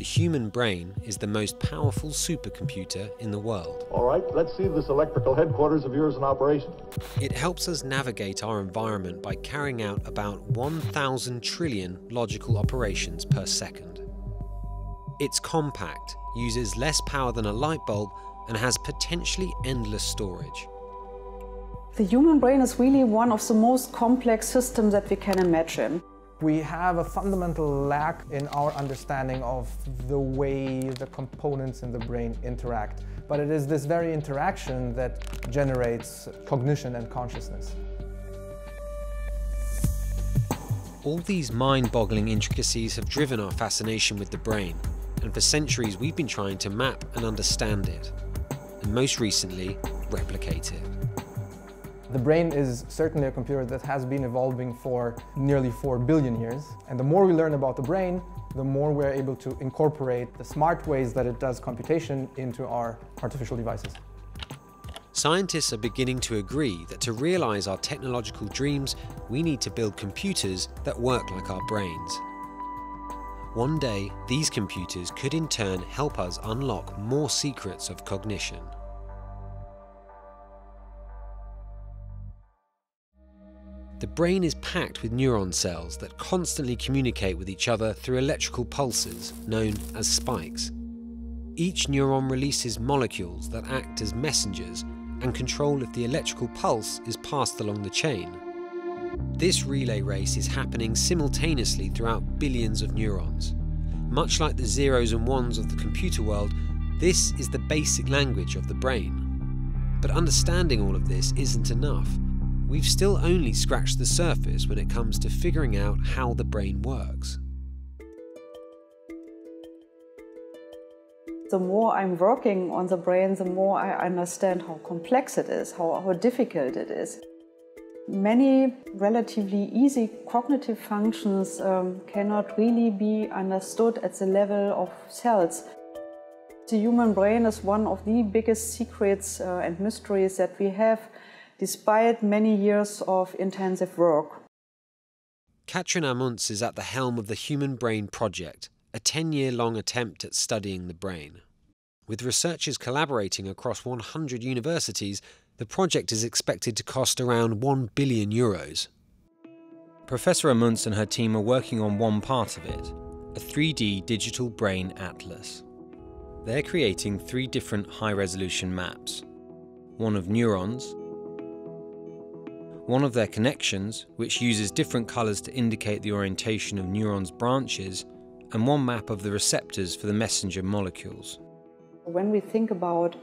The human brain is the most powerful supercomputer in the world. All right, let's see this electrical headquarters of yours in operation. It helps us navigate our environment by carrying out about 1,000 trillion logical operations per second. It's compact, uses less power than a light bulb, and has potentially endless storage. The human brain is really one of the most complex systems that we can imagine. We have a fundamental lack in our understanding of the way the components in the brain interact. But it is this very interaction that generates cognition and consciousness. All these mind-boggling intricacies have driven our fascination with the brain. And for centuries, we've been trying to map and understand it. And most recently, replicate it. The brain is certainly a computer that has been evolving for nearly 4 billion years. And the more we learn about the brain, the more we're able to incorporate the smart ways that it does computation into our artificial devices. Scientists are beginning to agree that to realize our technological dreams, we need to build computers that work like our brains. One day, these computers could in turn help us unlock more secrets of cognition. The brain is packed with neuron cells that constantly communicate with each other through electrical pulses, known as spikes. Each neuron releases molecules that act as messengers and control if the electrical pulse is passed along the chain. This relay race is happening simultaneously throughout billions of neurons. Much like the zeros and ones of the computer world, this is the basic language of the brain. But understanding all of this isn't enough. We've still only scratched the surface when it comes to figuring out how the brain works. The more I'm working on the brain, the more I understand how complex it is, how difficult it is. Many relatively easy cognitive functions cannot really be understood at the level of cells. The human brain is one of the biggest secrets and mysteries that we have, despite many years of intensive work. Katrin Amunts is at the helm of the Human Brain Project, a 10-year-long attempt at studying the brain. With researchers collaborating across 100 universities, the project is expected to cost around €1 billion. Professor Amunts and her team are working on one part of it, a 3D digital brain atlas. They're creating 3 different high-resolution maps, one of neurons, one of their connections, which uses different colours to indicate the orientation of neurons' branches, and one map of the receptors for the messenger molecules. When we think about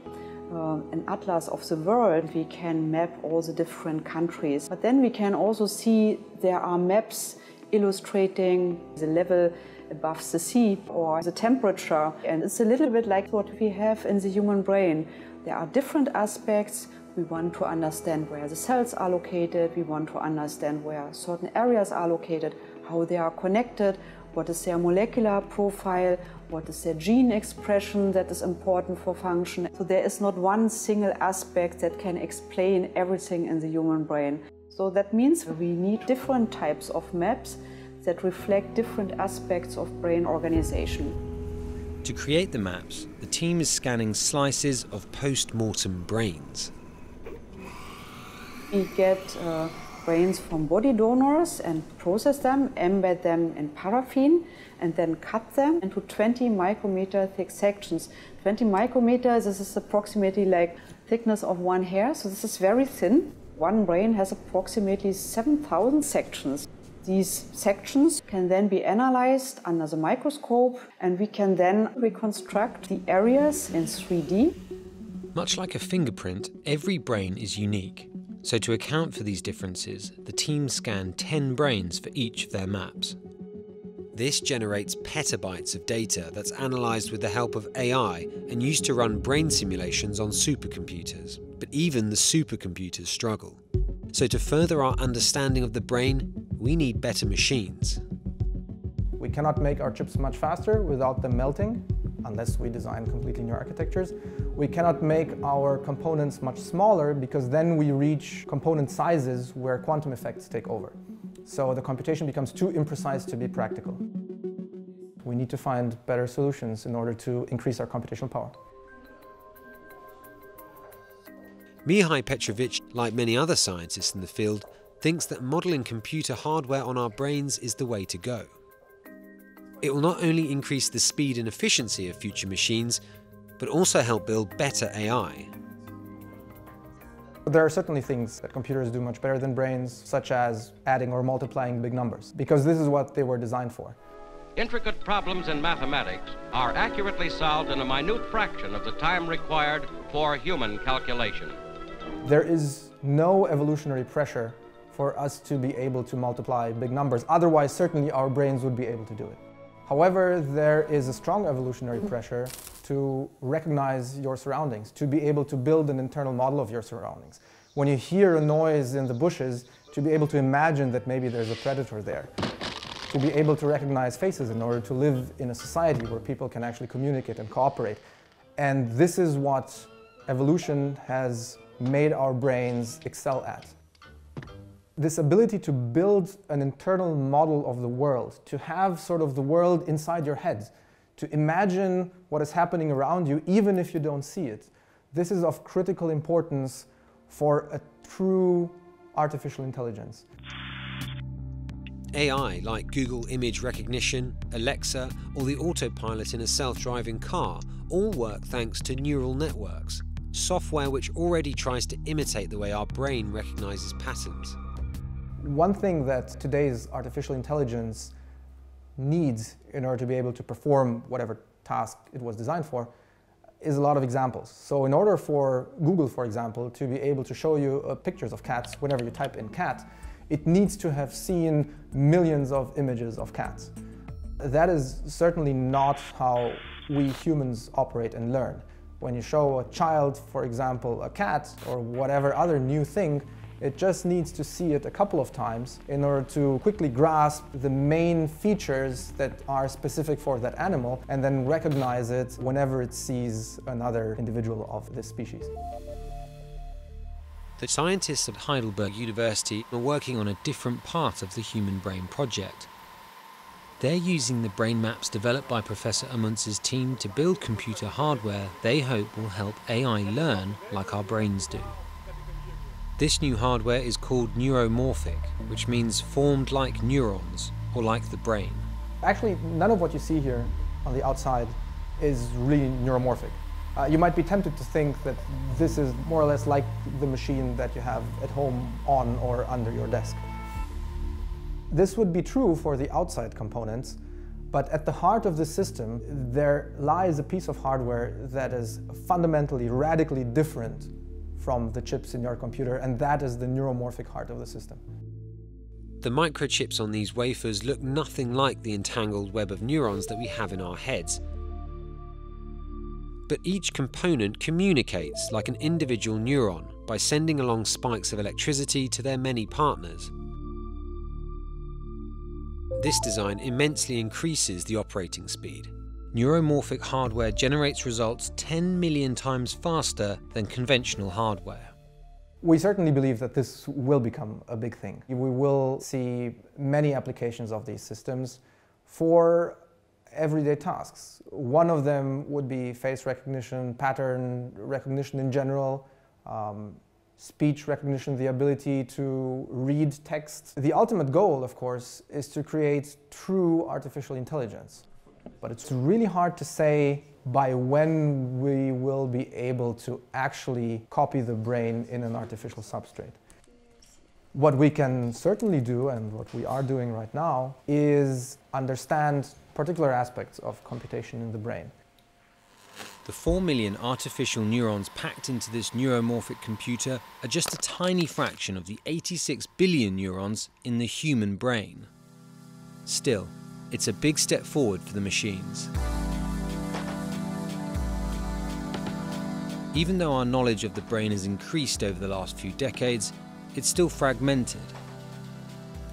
an atlas of the world, we can map all the different countries. But then we can also see there are maps illustrating the level above the sea or the temperature. And it's a little bit like what we have in the human brain. There are different aspects. We want to understand where the cells are located, we want to understand where certain areas are located, how they are connected, what is their molecular profile, what is their gene expression that is important for function. So there is not one single aspect that can explain everything in the human brain. So that means we need different types of maps that reflect different aspects of brain organization. To create the maps, the team is scanning slices of post-mortem brains. We get brains from body donors and process them, embed them in paraffin, and then cut them into 20 micrometer thick sections. 20 micrometers, this is approximately like thickness of one hair, so this is very thin. One brain has approximately 7,000 sections. These sections can then be analyzed under the microscope, and we can then reconstruct the areas in 3D. Much like a fingerprint, every brain is unique. So to account for these differences, the team scanned 10 brains for each of their maps. This generates petabytes of data that's analysed with the help of AI and used to run brain simulations on supercomputers. But even the supercomputers struggle. So to further our understanding of the brain, we need better machines. We cannot make our chips much faster without them melting, unless we design completely new architectures. We cannot make our components much smaller because then we reach component sizes where quantum effects take over. So the computation becomes too imprecise to be practical. We need to find better solutions in order to increase our computational power. Mihai Petrovici, like many other scientists in the field, thinks that modelling computer hardware on our brains is the way to go. It will not only increase the speed and efficiency of future machines, but also help build better AI. There are certainly things that computers do much better than brains, such as adding or multiplying big numbers, because this is what they were designed for. Intricate problems in mathematics are accurately solved in a minute fraction of the time required for human calculation. There is no evolutionary pressure for us to be able to multiply big numbers. Otherwise, certainly our brains would be able to do it. However, there is a strong evolutionary pressure to recognize your surroundings, to be able to build an internal model of your surroundings. When you hear a noise in the bushes, to be able to imagine that maybe there's a predator there, to be able to recognize faces in order to live in a society where people can actually communicate and cooperate. And this is what evolution has made our brains excel at. This ability to build an internal model of the world, to have sort of the world inside your head, to imagine what is happening around you even if you don't see it, this is of critical importance for a true artificial intelligence. AI, like Google image recognition, Alexa, or the autopilot in a self-driving car, all work thanks to neural networks, software which already tries to imitate the way our brain recognizes patterns. One thing that today's artificial intelligence needs in order to be able to perform whatever task it was designed for is a lot of examples. So in order for Google, for example, to be able to show you pictures of cats whenever you type in cat, it needs to have seen millions of images of cats. That is certainly not how we humans operate and learn. When you show a child, for example, a cat or whatever other new thing, it just needs to see it a couple of times in order to quickly grasp the main features that are specific for that animal and then recognize it whenever it sees another individual of this species. The scientists at Heidelberg University are working on a different part of the Human Brain Project. They're using the brain maps developed by Professor Amunts' team to build computer hardware they hope will help AI learn like our brains do. This new hardware is called neuromorphic, which means formed like neurons, or like the brain. Actually, none of what you see here on the outside is really neuromorphic. You might be tempted to think that this is more or less like the machine that you have at home on or under your desk. This would be true for the outside components, but at the heart of the system there lies a piece of hardware that is fundamentally, radically different from the chips in your computer, and that is the neuromorphic heart of the system. The microchips on these wafers look nothing like the entangled web of neurons that we have in our heads. But each component communicates like an individual neuron by sending along spikes of electricity to their many partners. This design immensely increases the operating speed. Neuromorphic hardware generates results 10 million times faster than conventional hardware. We certainly believe that this will become a big thing. We will see many applications of these systems for everyday tasks. One of them would be face recognition, pattern recognition in general, speech recognition, the ability to read text. The ultimate goal, of course, is to create true artificial intelligence. But it's really hard to say by when we will be able to actually copy the brain in an artificial substrate. What we can certainly do, and what we are doing right now, is understand particular aspects of computation in the brain. The 4 million artificial neurons packed into this neuromorphic computer are just a tiny fraction of the 86 billion neurons in the human brain. Still, it's a big step forward for the machines. Even though our knowledge of the brain has increased over the last few decades, it's still fragmented.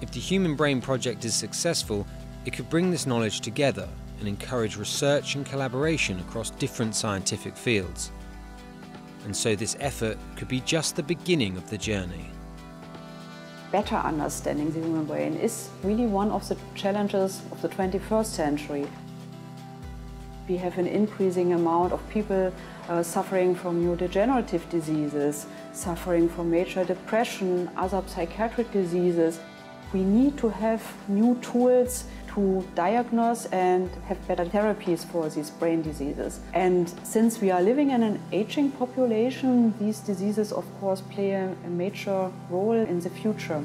If the Human Brain Project is successful, it could bring this knowledge together and encourage research and collaboration across different scientific fields. And so this effort could be just the beginning of the journey. Better understanding the human brain is really one of the challenges of the 21st century. We have an increasing amount of people suffering from neurodegenerative diseases, suffering from major depression, other psychiatric diseases. We need to have new tools to diagnose and have better therapies for these brain diseases. And since we are living in an aging population, these diseases, of course, play a major role in the future.